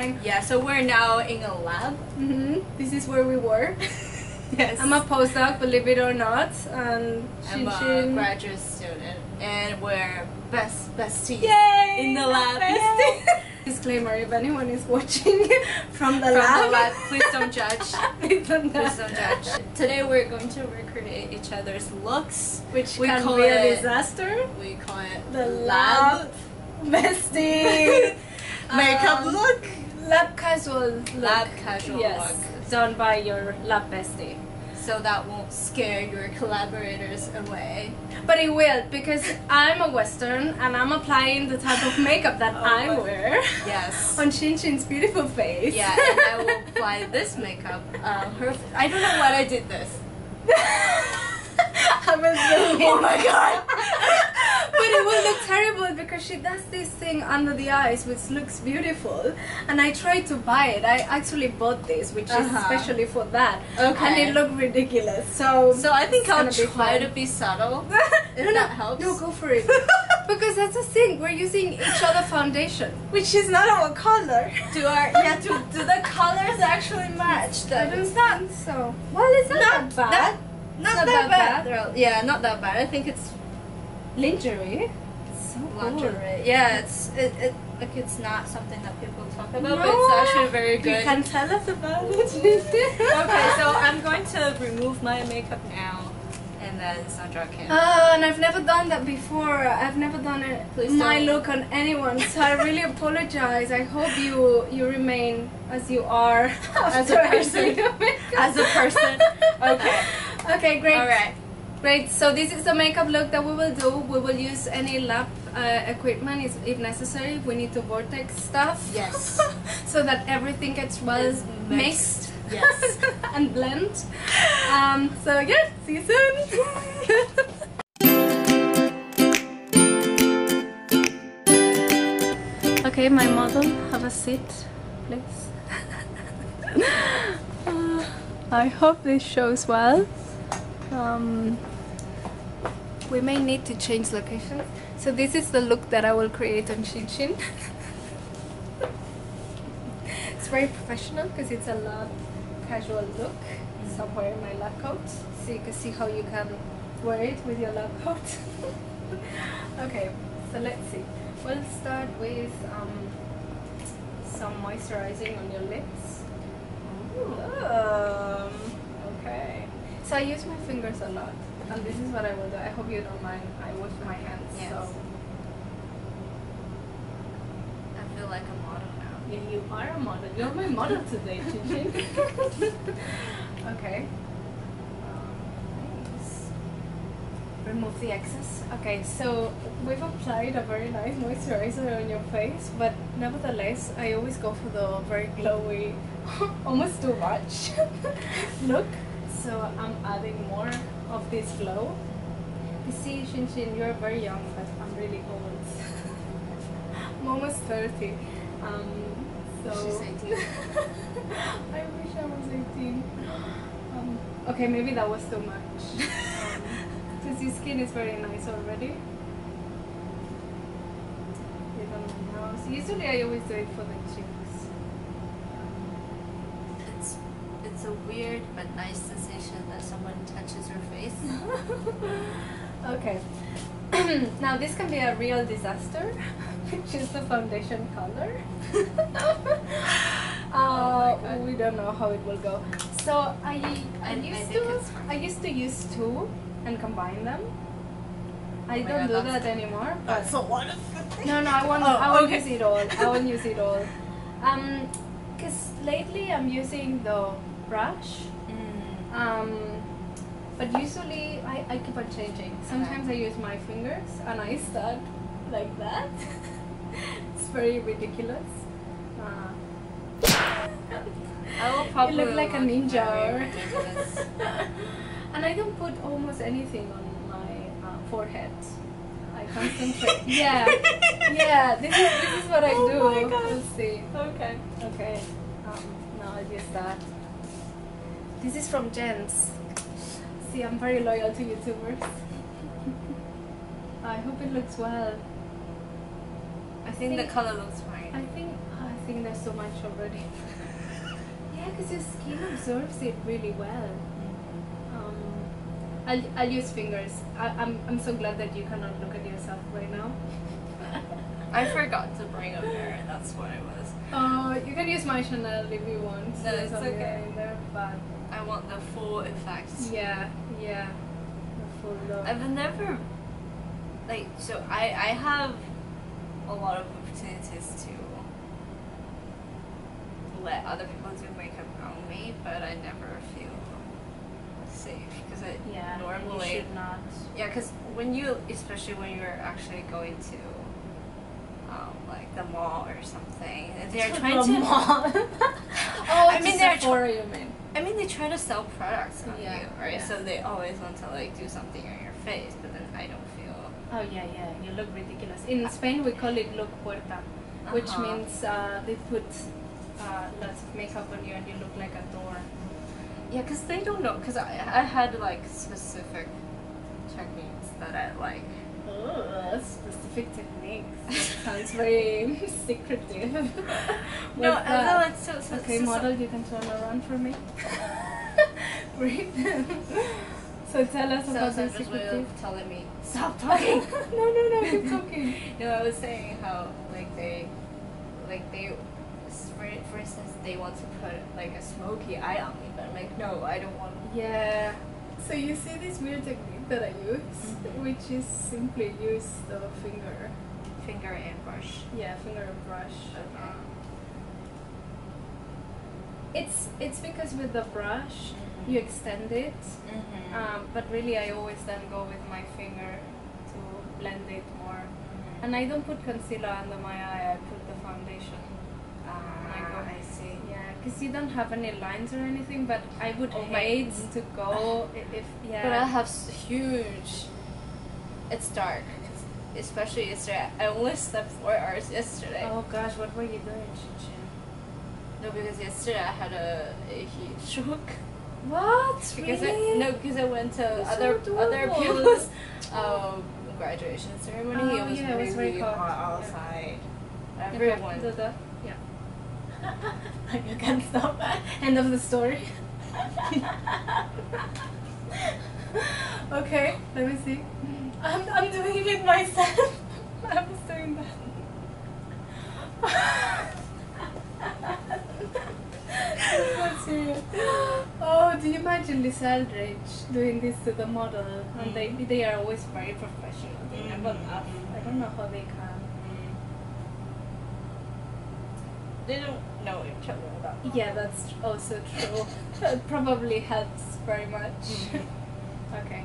time. Yeah, so we're now in a lab. This is where we were. Yes. I'm a postdoc, believe it or not. And I'm a graduate student. And we're besties. Yay! In the lab. Besties. Disclaimer, if anyone is watching from the lab, please don't judge. please don't judge. Today we're going to recreate each other's looks. Which we can be a disaster. We call it the lab besties. Makeup look. Lab casual look. Lab casual, yes. Look. Done by your lab bestie, so that won't scare your collaborators away. But it will, because I'm a Western and I'm applying the type of makeup that I wear. Yes. On Xinxin's beautiful face. Yeah, and I will apply this makeup. I don't know why I did this. I'm assuming. Oh my god. But it will look terrible because she does this thing under the eyes which looks beautiful, and I tried to buy it. I actually bought this, which is especially for that. Okay. And it looked ridiculous. So I think I'll try to be subtle. If that helps. No, go for it. Because that's the thing, we're using each other's foundation, which is not our color. Do the colors actually match? That is not so. Well, it's not that bad. Not that bad. Yeah, not that bad. I think it's lingerie. It's so lingerie. Yeah, it's like, it's not something that people talk about, but it's actually very good. You can tell us about it. Okay, so I'm going to remove my makeup now, and then Sandra can. Oh, and I've never done that before. I've never done my look on anyone, so I really apologize. I hope you remain as you are as a person. As a person. Okay. Okay, great. All right. Great, so this is the makeup look that we will do. We will use any lab equipment if necessary. We need to vortex stuff. Yes. So that everything gets mixed. Yes. And blend. So yeah, see you soon. Okay, my model, have a seat, please. I hope this shows well. We may need to change locations. So this is the look that I will create on Xinxin. It's very professional because it's a lab casual look. Somewhere in my lab coat, so you can see how you can wear it with your lab coat. Okay, so let's see. We'll start with some moisturizing on your lips. Okay. So I use my fingers a lot, and this is what I will do. I hope you don't mind. I wash my hands. Yes. So I feel like a model now. Yeah, you are a model. You're my model today, Xinxin. Okay. Nice. Remove the excess. Okay, so we've applied a very nice moisturizer on your face, but nevertheless, I always go for the very glowy, almost too much look. So I'm adding more of this glow. You see, Xinxin, you're very young, but I'm really old. I'm almost 30. She's 18. I wish I was 18. Okay, maybe that was too much. Because your skin is very nice already. You don't know. So usually I always do it for the cheeks. It's a weird but nice sensation that someone touches your face. Okay. Now this can be a real disaster. Choose the foundation color. We don't know how it will go. So I used to use two and combine them. I don't do that anymore. But so what? No, I won't use it all. I won't use it all. Because lately I'm using the brush, but usually I keep on changing. Sometimes I use my fingers and I start like that. It's very ridiculous. You look like a ninja. And I don't put almost anything on my forehead. I concentrate. Yeah. This is what I do. Oh my God. Let's see. Okay. Now I'll use that. This is from Jens. See, I'm very loyal to YouTubers. I hope it looks well. I think the color looks fine. I think think there's so much already. Yeah, because your skin absorbs it really well. I'll use fingers. I'm so glad that you cannot look at yourself right now. I forgot to bring a mirror, that's what it was. Oh, you can use my Chanel if you want. No, it's okay. Either, but I want the full effect. Yeah, yeah. The full look. I've never... Like, so I have a lot of opportunities to let other people do makeup on me, but I never feel safe because it normally... You should not. Yeah, because when you... Especially when you're actually going to... like the mall or something. They're trying to mall. I mean they try to sell products on you, right? Yeah. So they always want to like do something on your face, but then I don't feel. Oh yeah, yeah. You look ridiculous. In Spain we call it look puerta, which means they put lots of makeup on you and you look like a door. Yeah, because they don't know. Because I had like specific techniques that I like. Oh, specific techniques. That sounds very secretive. No, I feel like so. Okay, so, model, you can turn around for me. Great. So tell us about the secretive. Telling me, stop talking. No, keep talking. No, I was saying how like they, for instance, they want to put like a smoky eye on me, but I'm like, no, I don't want. Yeah. So you see this weird technique that I use, which is simply use the finger and brush. Yeah, finger and brush. Okay. It's because with the brush you extend it, but really I always then go with my finger to blend it more, and I don't put concealer under my eye. I put the foundation. I see. Yeah, because you don't have any lines or anything, but I would hate to go if. Yeah. But I have huge. It's dark, especially yesterday. I only slept 4 hours yesterday. Oh gosh, what were you doing, Xinxin? No, because yesterday I had a heat shock. What? Because really? I went to other people's graduation ceremony. Oh, it was really hot outside. Yeah. Everyone. Yeah. Like I can't stop. End of the story. Okay, let me see. I'm doing it myself. I was doing that. This is not serious. Oh, do you imagine Lisa Eldridge doing this to the model? And they are always very professional. They never laugh. I don't know how they can. They don't know each other about that. Yeah, that's also true. That probably helps very much. Okay.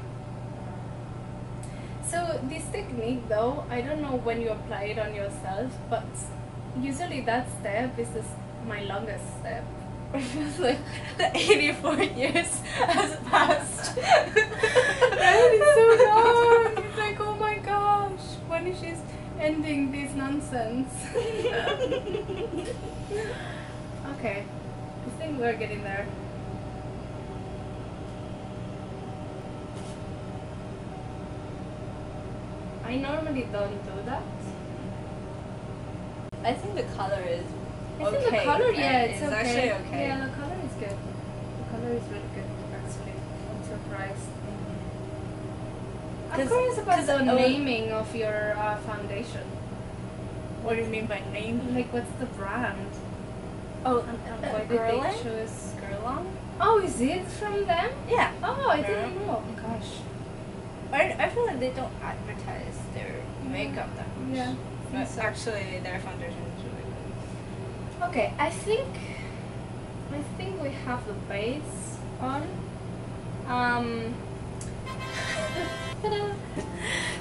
So this technique though, I don't know when you apply it on yourself, but usually that step is my longest step. It feels like the 84 years has passed. That is so long. It's like, oh my gosh, when is she ending this nonsense? Okay, I think we're getting there. I normally don't do that. I think the color is okay. I think the color, yeah, it's okay. Actually okay. Yeah, the color is good. The color is really good, actually. I'm surprised. I'm curious about the naming of your foundation. What do you mean by name? Like, what's the brand? Oh, why did they choose Guerlain? Oh, is it from them? Yeah. Oh, I didn't know. Oh, gosh. I feel like they don't advertise their makeup that much. Yeah. But so. Actually, their foundation is really good. Okay, I think we have the base on.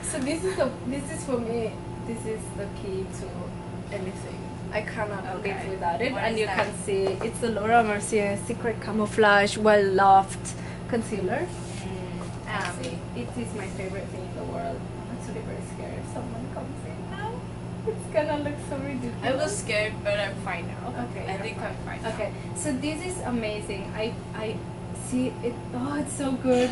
So this is for me. This is the key to anything. I cannot live without it. What and you that? Can see it's the Laura Mercier Secret Camouflage Well Loved Concealer. It is my favorite thing in the world. I'm actually very scared if someone comes in now. It's gonna look so ridiculous. I was scared, but I'm fine now. Okay, I think I'm fine now. Okay, so this is amazing. I see it. Oh, it's so good.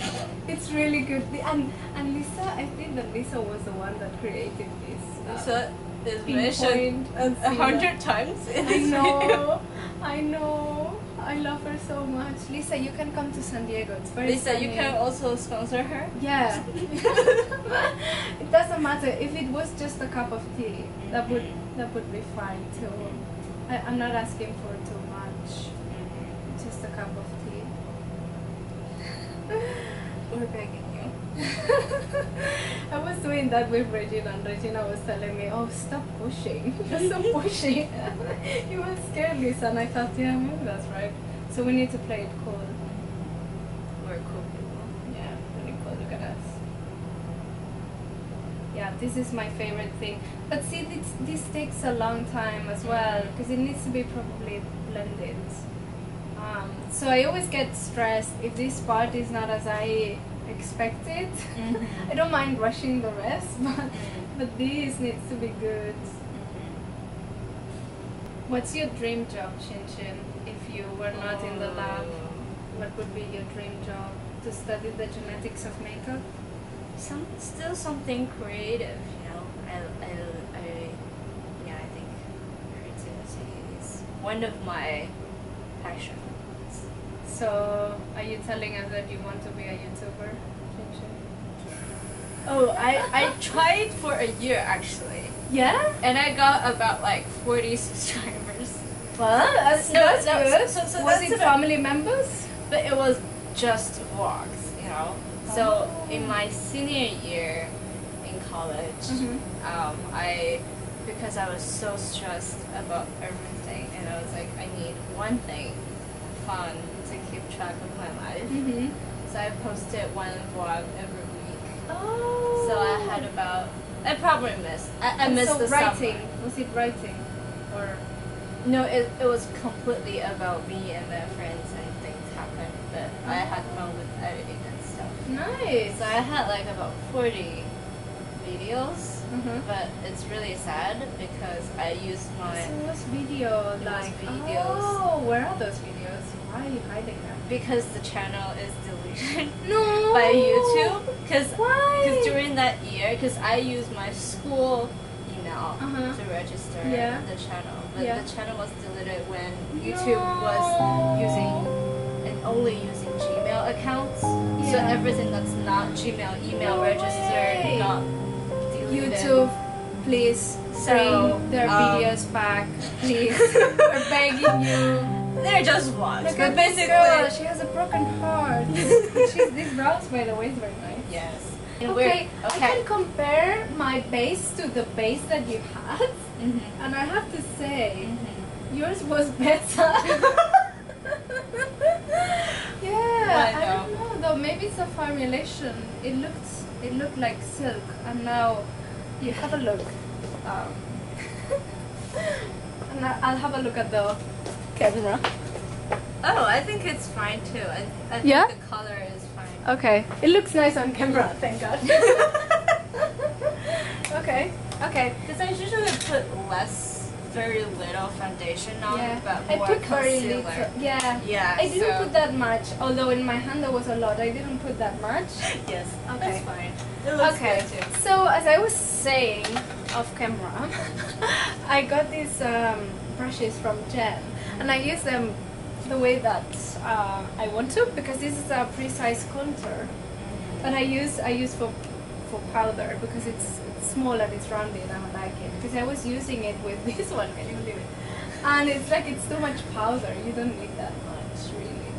It's really good. And Lisa, I think that Lisa was the one that created this. Lisa this mission 100 times. I know. I know. I love her so much. Lisa, you can come to San Diego. It's very sunny. You can also sponsor her? Yeah. It doesn't matter. If it was just a cup of tea, that would be fine too. I'm not asking for too much. Just a cup of tea. We're begging you. I was doing that with Regina, and Regina was telling me, oh, stop pushing. Stop pushing. You will scare Lisa. And I thought, yeah, maybe that's right. So we need to play it cool. We're cool people. Yeah, really cool. Look at us. Yeah, this is my favorite thing. But see, this takes a long time as well, because it needs to be properly blended. So I always get stressed if this part is not as I expected. Mm-hmm. I don't mind rushing the rest, but this needs to be good. Mm-hmm. What's your dream job, Xinxin? If you were not in the lab, what would be your dream job? To study the genetics of makeup? Still something creative, you know. I think creativity is one of my passions. So, are you telling us that you want to be a YouTuber? Oh, I tried for a year actually. Yeah? And I got about like 40 subscribers. Well, that's good. So was it family members? But it was just vlogs, you know? Oh. So, in my senior year in college, because I was so stressed about everything, and I was like, I need one thing, fun, to keep track of my life. Mm-hmm. So I posted one vlog every week. Oh. So I had about, I probably missed. I missed the writing. Summer. Was it writing, or no? It was completely about me and my friends and things happened. But I had fun with editing and stuff. Nice. So I had like about 40 videos. Mm-hmm. But it's really sad because I used my videos. Oh, where are those videos? Why are you hiding them? Because the channel is deleted by YouTube. Because during that year, because I used my school email to register the channel, but the channel was deleted when YouTube was using and only using Gmail accounts. Yeah. So everything that's not Gmail registered, not YouTube, please bring their videos back, please. We're begging you. They're just vlogs. Look at this girl. She has a broken heart. This brows, by the way, is very nice. Yes. Okay. I can compare my base to the base that you had, and I have to say, yours was better. I don't know though. Maybe it's a formulation. It looked like silk, and now you have a look. And I'll have a look at the camera. Oh, I think it's fine too. I think the color is fine. Okay, it looks nice on camera, thank God. Okay. Because I usually put very little foundation on, but more concealer. Yeah. I didn't put that much, although in my hand there was a lot. I didn't put that much. Yes, that's fine. It looks good too. So as I was saying off camera, I got these brushes from Jen, and I use them the way that I want to, because this is a precise contour, but I use for powder because it's small and it's rounded and I like it, because I was using it with this one, can you believe it? And it's like, it's too much powder, you don't need that much really.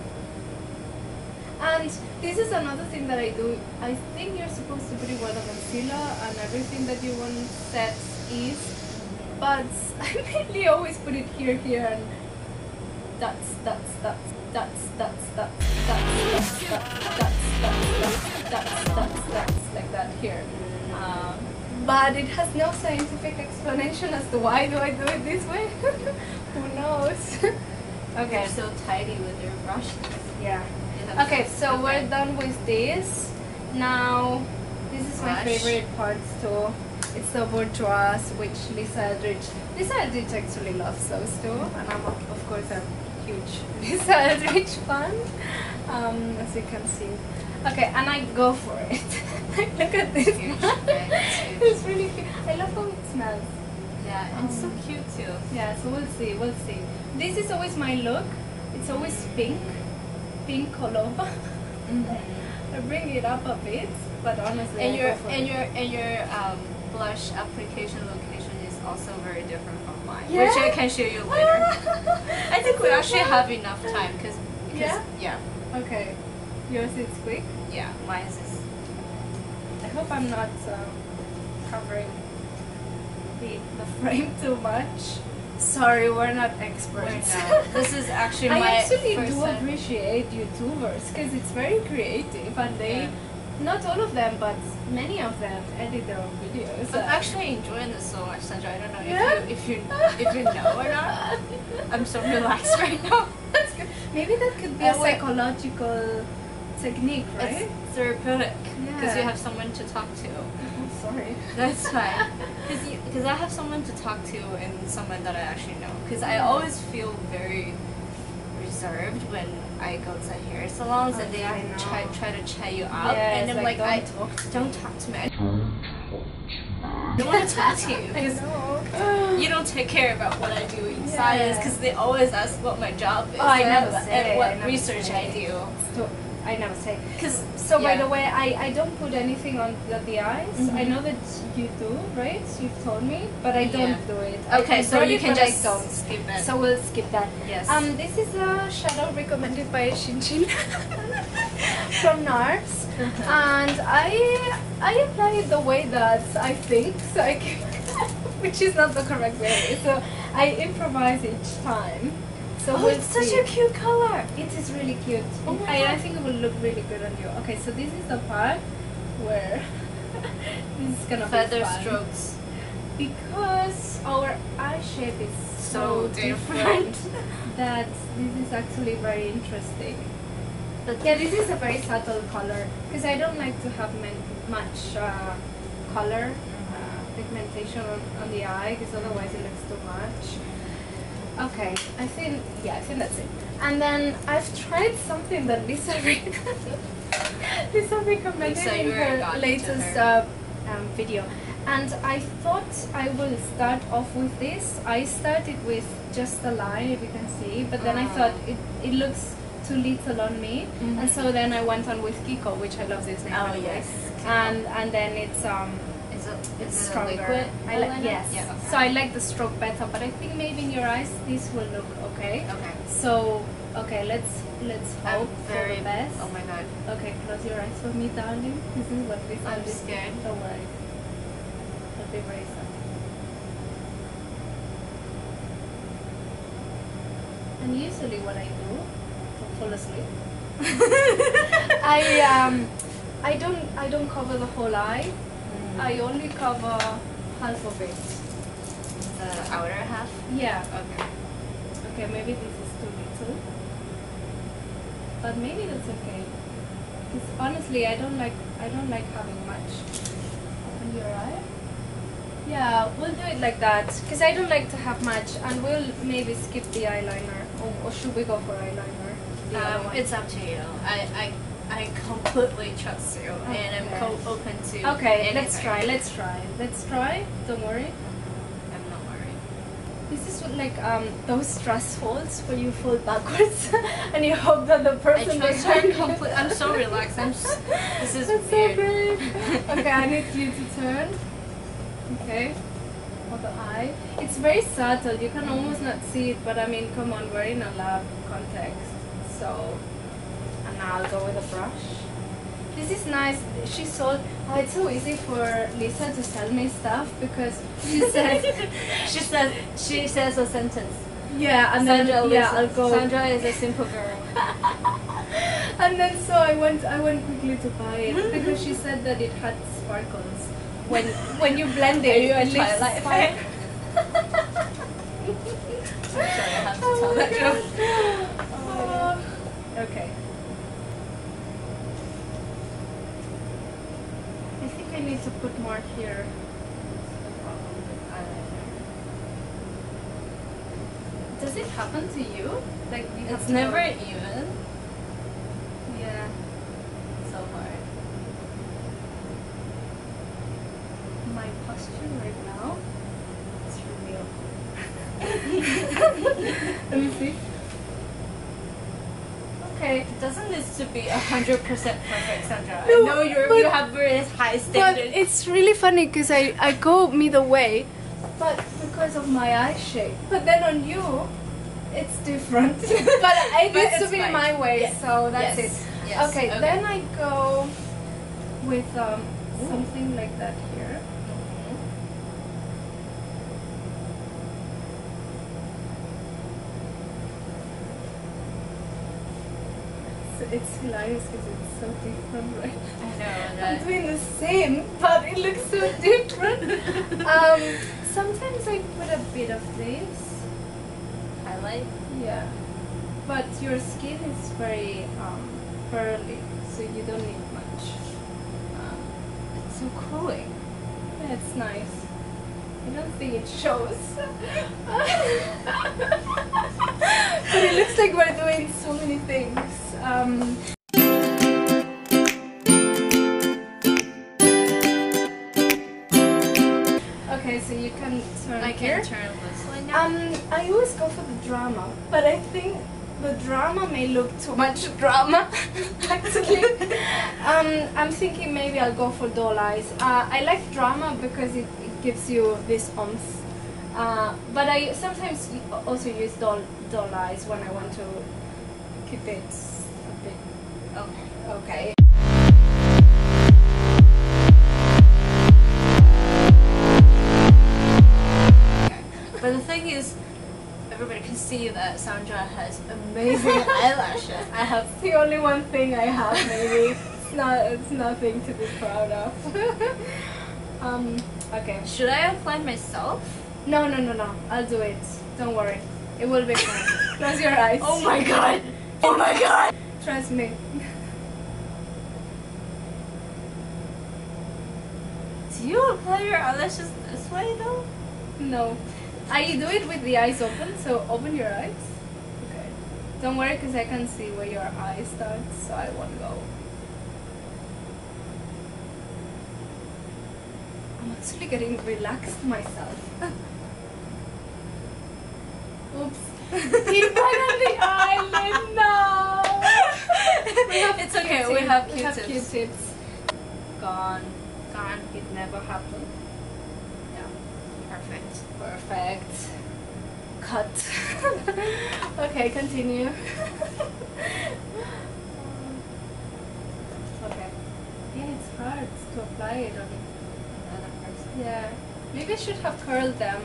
And this is another thing that I do. I think you're supposed to put it with a concealer and everything that you want set is, but I mainly always put it here and that's like that here. But it has no scientific explanation as to why do I do it this way. Who knows? Okay, so tidy with your brushes. Yeah. Okay, so we're done with this. Now, this is my favorite part too. It's the Bourjois, which Lisa Eldridge actually loves those too, and I'm of course a huge Lisa Eldridge fan, as you can see. Okay, and I go for it. Look at this. It's really cute. I love how it smells. Yeah, and so cute too. Yeah, so we'll see, we'll see. This is always my look. It's always pink, pink color. I bring it up a bit, but honestly, and your blush application location is also very different from mine, yeah? Which I can show you later. I think we actually have enough time because yeah. Okay, yours is quick. Yeah, mine is. I hope I'm not covering the frame too much. Sorry, we're not experts. We're not. This is actually my I actually do appreciate YouTubers because it's very creative and they, not all of them, but many of them edit their own videos. I'm actually enjoying this so much, Sandra. I don't know if you know or not. I'm so relaxed right now. That's good. Maybe that could be a psychological technique, right? It's therapeutic because you have someone to talk to. Sorry. That's fine. Because I have someone to talk to and someone that I actually know. Because I always feel very reserved when I go to hair salons and they try to chat you up. Yes, and I'm like, don't talk to me. I don't want to talk to you. Because you don't take care about what I do inside. Because they always ask what my job is and what research I do. So, I never say. By the way, I don't put anything on the eyes. Mm-hmm. I know that you do, right? You've told me, but I don't do it. Okay, so you can just skip it. So we'll skip that. Yes. This is a shadow recommended by Xinxin from NARS, and I apply it the way that I think, so I can, which is not the correct way. So I improvise each time. So it's such a cute color. It is really cute. Oh my God. I think it will look really good on you. Okay, so this is the part where this is gonna feather strokes, because our eye shape is so different that this is actually very interesting. But yeah, this is a very subtle color because I don't like to have much color pigmentation on the eye because otherwise it looks too much. Okay, I think that's it. And then I've tried something that Lisa recommended in her latest video, and I thought I will start off with this. I started with just a line, if you can see, but then I thought it looks too little on me, and so then I went on with Kiko, which I love this name. Oh yes. And then it's it's stronger. I like so I like the stroke better, but I think maybe in your eyes this will look okay. Okay. So okay, let's hope for the best. Oh my God. Okay, close your eyes for me, darling. This is what this. I'm scared. Don't worry. I'll be very sad. And usually what I do, I fall asleep. I don't cover the whole eye. I only cover half of it. The outer half? Yeah. Okay. Okay, maybe this is too little. But maybe that's okay. Because honestly I don't like having much. Open your eye. Yeah, we'll do it like that. Because I don't like to have much, and we'll maybe skip the eyeliner. Or should we go for eyeliner? It's up to you. I completely trust you, and I'm open to anything. Okay, let's try. Don't worry. I'm not worried. This is what, like those stress falls where you fall backwards and you hope that the person is I'm so relaxed. This is so great. Okay, I need you to turn. Okay, for the eye. It's very subtle. You can almost not see it, but I mean, come on, we're in a lab context, so. I'll go with a brush. This is nice. She sold. Oh, it's so easy for Lisa to sell me stuff because she says she says a sentence. Yeah, and Sandra, then I'll go. Sandra is a simple girl. And then so I went quickly to buy it because she said that it had sparkles when you blend it. Are you a Twilight fan? I'm sorry, I have to tell that joke. Okay. I think I need to put more here. Does it happen to you? Like you have never even. Yeah. So hard. My posture right now. It's really okay, doesn't this to be 100% perfect, Sandra? No, I know you have very high standards. But it's really funny because I go either way, but because of my eye shape. But then on you, it's different. But it used to be my way, yeah. So that's yes. it. Yes. Okay, okay, then I go with something like that here. It's hilarious because it's so different, right? I know, right? I'm doing the same, but it looks so different. Sometimes I put a bit of this. Highlight? Yeah. But your skin is very pearly, so you don't need much. It's so cooling. It's nice. I don't think it shows. But it looks like we're doing so many things. Okay, so you can turn I can here. Turn this one now. I always go for the drama, but I think the drama may look too much drama. Actually, I'm thinking maybe I'll go for doll eyes. I like drama because it gives you this oomph. But I sometimes also use doll eyes when I want to keep it. Okay. Okay. But the thing is, everybody can see that Sandra has amazing eyelashes. I have it's the only one thing I have. Maybe it's nothing to be proud of. Okay. Should I apply myself? No, no, no, no. I'll do it. Don't worry. It will be fine. Close your eyes. Oh my god. Oh my god. Trust me. Do you apply your eyelashes this way though? No. I do it with the eyes open, so open your eyes. Okay. Don't worry because I can see where your eyes start, so I won't go. I'm actually getting relaxed myself. Oops. Even on the eyelid, no! It's okay, we have Q-tips. Gone. Gone. It never happened. Yeah. Perfect. Perfect. Cut. Okay, continue. Okay. Yeah, it's hard to apply it on another person. Yeah. Maybe I should have curled them.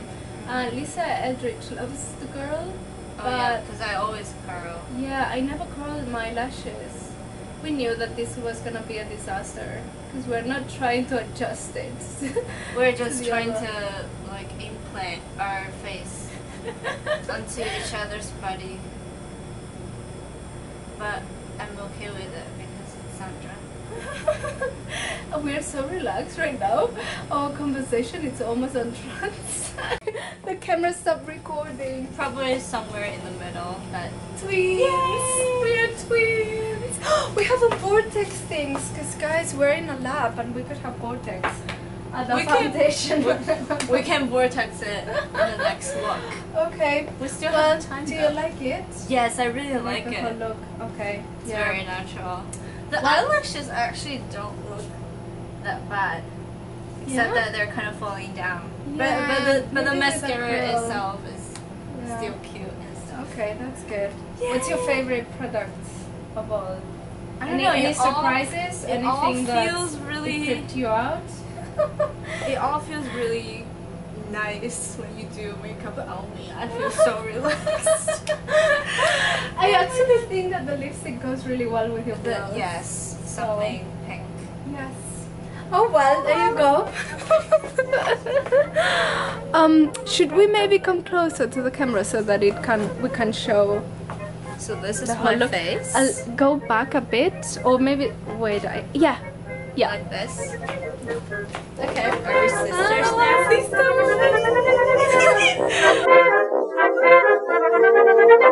Lisa Eldridge loves to curl. Oh, but yeah, because I always curl. Yeah, I never curled my lashes. We knew that this was gonna be a disaster because we're not trying to adjust it. We're just trying to like implant our face onto each other's body. But I'm okay with it because it's Sandra. We're so relaxed right now. Our conversation is almost on trance. The camera stopped recording. Probably somewhere in the middle. But twins! Yay! We are twins! We have a vortex things because guys, we're in a lab and we could have vortex at the foundation. We can vortex it in the next look. Okay. We still have time. Do you like it? Yes, I really like it. A look. Okay. It's very natural. The eyelashes actually don't look that bad, except that they're kind of falling down. Yeah, but the mascara itself is still cute and stuff. Okay, that's good. Yay. What's your favorite product of all? I don't know. Any surprises? It anything that feels really tripped you out? It all feels really nice when you do makeup on me. I feel so relaxed. I actually think that the lipstick goes really well with your blouse. Yes, something pink. Yes. Oh well, there you go. Should we maybe come closer to the camera so that we can show? So this is my face. I'll go back a bit, or maybe wait. Yeah. Like this. Okay. Are we sisters now? Sisters.